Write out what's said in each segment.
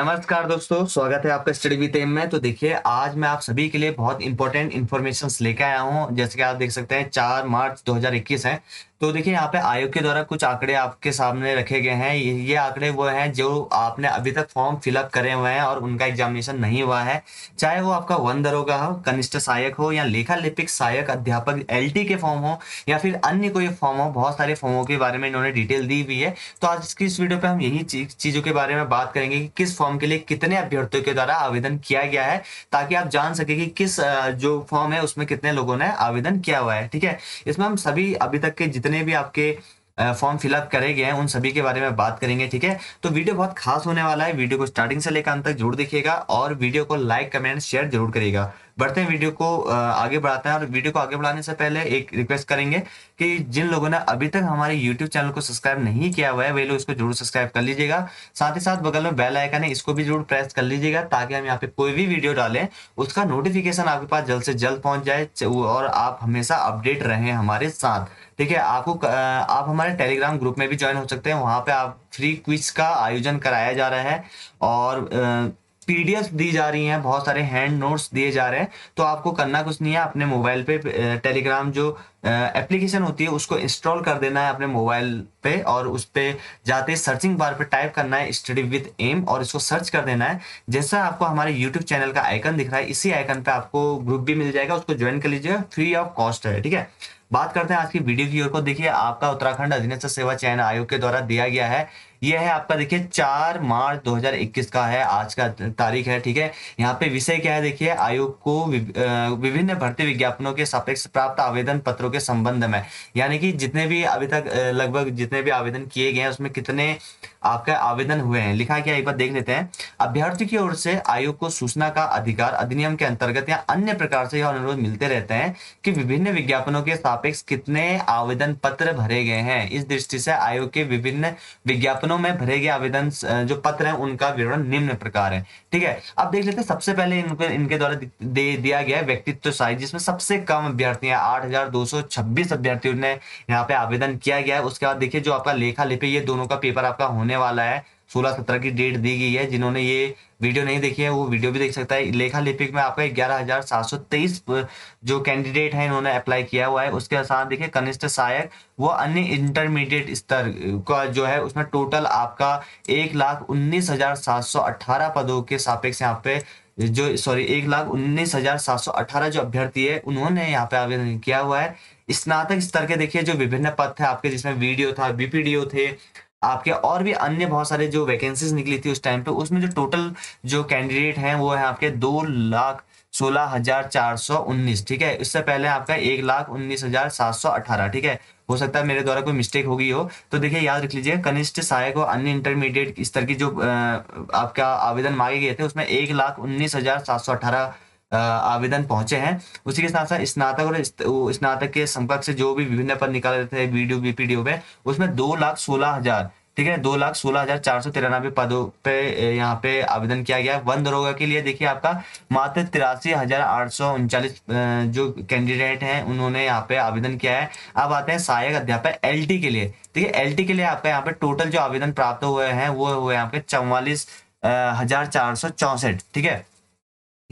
नमस्कार दोस्तों, स्वागत है आपका स्टडी विद टीम में। तो देखिए, आज मैं आप सभी के लिए बहुत इंपॉर्टेंट इन्फॉर्मेशन लेकर आया हूँ। जैसे कि आप देख सकते हैं 4 मार्च 2021 है। तो देखिए, यहाँ पे आयोग के द्वारा कुछ आंकड़े आपके सामने रखे गए हैं। ये आंकड़े वो हैं जो आपने अभी तक फॉर्म फिलअप करे हुए हैं और उनका एग्जामिनेशन नहीं हुआ है, चाहे वो आपका वन दरोगा हो, कनिष्ठ सहायक हो, या लेखा लिपिक सहायक अध्यापक LT के फॉर्म हो, या फिर अन्य कोई फॉर्म हो। बहुत सारे फॉर्मों के बारे में इन्होंने डिटेल दी हुई है। तो आज की इस वीडियो पे हम यही चीजों के बारे में बात करेंगे कि किस फॉर्म के लिए कितने अभ्यर्थियों के द्वारा आवेदन किया गया है, ताकि आप जान सके कि किस जो फॉर्म है उसमें कितने लोगों ने आवेदन किया हुआ है। ठीक है, इसमें हम सभी अभी तक के जितने भी आपके फॉर्म फिलअप करे गए हैं उन सभी के बारे में बात करेंगे। ठीक है, तो वीडियो बहुत खास होने वाला है। वीडियो को स्टार्टिंग से लेकर अंत तक जरूर देखिएगा और वीडियो को लाइक कमेंट शेयर जरूर करिएगा। बढ़ते हैं, वीडियो को आगे बढ़ाते हैं। और वीडियो को आगे बढ़ाने से पहले एक रिक्वेस्ट करेंगे कि जिन लोगों ने अभी तक हमारे YouTube चैनल को सब्सक्राइब नहीं किया हुआ है वे लोग इसको जरूर सब्सक्राइब कर लीजिएगा। साथ ही साथ बगल में बेल आइकन है, इसको भी जरूर प्रेस कर लीजिएगा, ताकि हम यहाँ पे कोई भी वीडियो डालें उसका नोटिफिकेशन आपके पास जल्द से जल्द पहुंच जाए और आप हमेशा अपडेट रहें हमारे साथ। ठीक है, आपको आप हमारे टेलीग्राम ग्रुप में भी ज्वाइन हो सकते हैं। वहाँ पे आप फ्री क्विज का आयोजन कराया जा रहा है और PDF दी जा रही हैं, बहुत सारे हैंड नोट्स दिए जा रहे हैं। तो आपको करना कुछ नहीं है, अपने मोबाइल पे टेलीग्राम जो एप्लीकेशन होती है उसको इंस्टॉल कर देना है अपने मोबाइल पे, और उस पे जाते सर्चिंग बार पे टाइप करना है स्टडी विद एम और इसको सर्च कर देना है। जैसा आपको हमारे YouTube चैनल का आइकन दिख रहा है, इसी आइकन पे आपको ग्रुप भी मिल जाएगा, उसको ज्वाइन कर लीजिएगा, फ्री ऑफ कॉस्ट है। ठीक है, बात करते हैं आज की वीडियो की ओर को। देखिए, आपका उत्तराखंड अधीनस्थ सेवा चयन आयोग के द्वारा दिया गया है, यह है आपका देखिए 4 मार्च 2021 का है, आज का तारीख है। ठीक है, यहाँ पे विषय क्या है देखिए, आयोग को विभिन्न भर्ती विज्ञापनों के सापेक्ष प्राप्त आवेदन पत्रों के संबंध में, यानी कि जितने भी अभी तक लगभग जितने भी आवेदन किए गए हैं उसमें कितने आपका आवेदन हुए हैं। लिखा क्या है एक बार देख लेते हैं। अभ्यर्थी की ओर से आयोग को सूचना का अधिकार अधिनियम के अंतर्गत या अन्य प्रकार से यह अनुरोध मिलते रहते हैं कि विभिन्न विज्ञापनों के सापेक्ष कितने आवेदन पत्र भरे गए हैं। इस दृष्टि से आयोग के विभिन्न विज्ञापनों में भरे गए आवेदन जो पत्र हैं उनका विवरण निम्न प्रकार है। ठीक है, अब देख लेते हैं। सबसे पहले इनके द्वारा दिया गया व्यक्तित्व साइज, जिसमें सबसे कम अभ्यर्थियां 8,226 अभ्यर्थियों ने यहाँ पे आवेदन किया गया है। उसके बाद देखिए, जो आपका लेखा लिपि ये दोनों का पेपर आपका होने वाला है। 16-17 की डेट दी गई है। जिन्होंने ये वीडियो नहीं देखी है वो वीडियो भी देख सकता है। लेखा लिपिक में आपका 11,723 जो कैंडिडेट हैं इन्होंने अप्लाई किया हुआ है। उसके साथ देखिए, कनिष्ठ सहायक वो अन्य इंटरमीडिएट स्तर का जो है उसमें टोटल आपका 1,19,718 पदों के सापेक्ष यहाँ पे 1,19,718 जो अभ्यर्थी है उन्होंने यहाँ पे आवेदन किया हुआ है। स्नातक स्तर के देखिए जो विभिन्न पद थे आपके, जिसमें VDO था, VPDO थे आपके, और भी अन्य बहुत सारे जो वैकेंसीज निकली थी उस टाइम पे, उसमें जो टोटल जो कैंडिडेट हैं वो है आपके 2,16,419। ठीक है, इससे पहले आपका 1,19,718। ठीक है, हो सकता है मेरे द्वारा कोई मिस्टेक हो गई हो, तो देखिए याद रख लीजिए। कनिष्ठ सहायक और अन्य इंटरमीडिएट स्तर की जो आपका आवेदन मांगे गए थे उसमें 1,19,718 आवेदन पहुंचे हैं। उसी के साथ साथ स्नातक और स्नातक के समकक्ष से जो भी विभिन्न पद निकाले थे VDO VPDO पे, उसमें 2,16,000 ठीक है 2,16,493 पदों पे यहाँ पे आवेदन किया गया। वन दरोगा के लिए देखिए आपका मात्र 83,839 जो कैंडिडेट हैं उन्होंने यहाँ पे आवेदन किया है। अब आते हैं सहायक अध्यापक LT के लिए। ठीक है, LT के लिए आपका यहाँ पे टोटल जो आवेदन प्राप्त हुए हैं वो हुए आपके 44,464। ठीक है,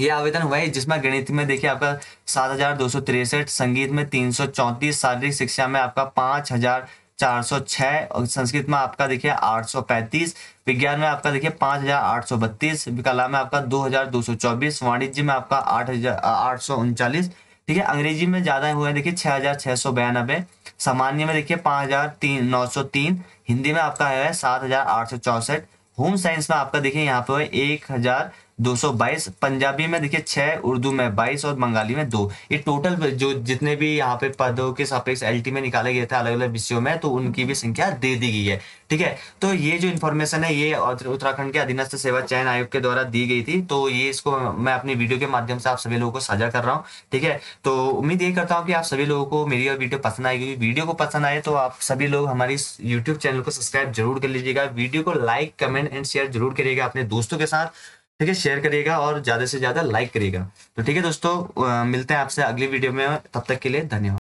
ये आवेदन हुआ है, जिसमें गणित में देखिए आपका 7,263, संगीत में 334, शारीरिक शिक्षा में आपका 5,406, और संस्कृत में आपका देखिए 835, विज्ञान में आपका देखिए 5,832, कला में आपका 2,224, वाणिज्य में आपका 8,839। ठीक है, अंग्रेजी में ज्यादा हुए देखिए 6,692, सामान्य में देखिए 5,903, हिंदी में आपका है 7,864, होम साइंस में आपका देखिए यहाँ पे 1,222, पंजाबी में देखिए 6, उर्दू में 22 और बंगाली में 2। ये टोटल जो जितने भी यहाँ पे पदों के सापेक्ष LT में निकाले गए थे अलग अलग विषयों में, तो उनकी भी संख्या दे दी गई है। ठीक है, तो ये जो इन्फॉर्मेशन है ये उत्तराखंड के अधीनस्थ सेवा चयन आयोग के द्वारा दी गई थी। तो ये इसको मैं अपनी वीडियो के माध्यम से आप सभी लोगों को साझा कर रहा हूँ। ठीक है, तो उम्मीद ये करता हूँ कि आप सभी लोगों को मेरी यह वीडियो पसंद आएगी। वीडियो को पसंद आए तो आप सभी लोग हमारी YouTube चैनल को सब्सक्राइब जरूर कर लीजिएगा, वीडियो को लाइक कमेंट एंड शेयर जरूर करिएगा अपने दोस्तों के साथ। ठीक है, शेयर करिएगा और ज्यादा से ज्यादा लाइक करिएगा। तो ठीक है दोस्तों, मिलते हैं आपसे अगली वीडियो में। तब तक के लिए धन्यवाद।